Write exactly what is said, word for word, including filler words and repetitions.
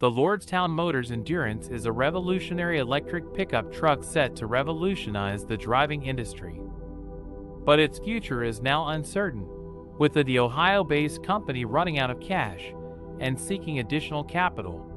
The Lordstown Motors Endurance is a revolutionary electric pickup truck set to revolutionize the driving industry. But its future is now uncertain, with the Ohio-based company running out of cash and seeking additional capital.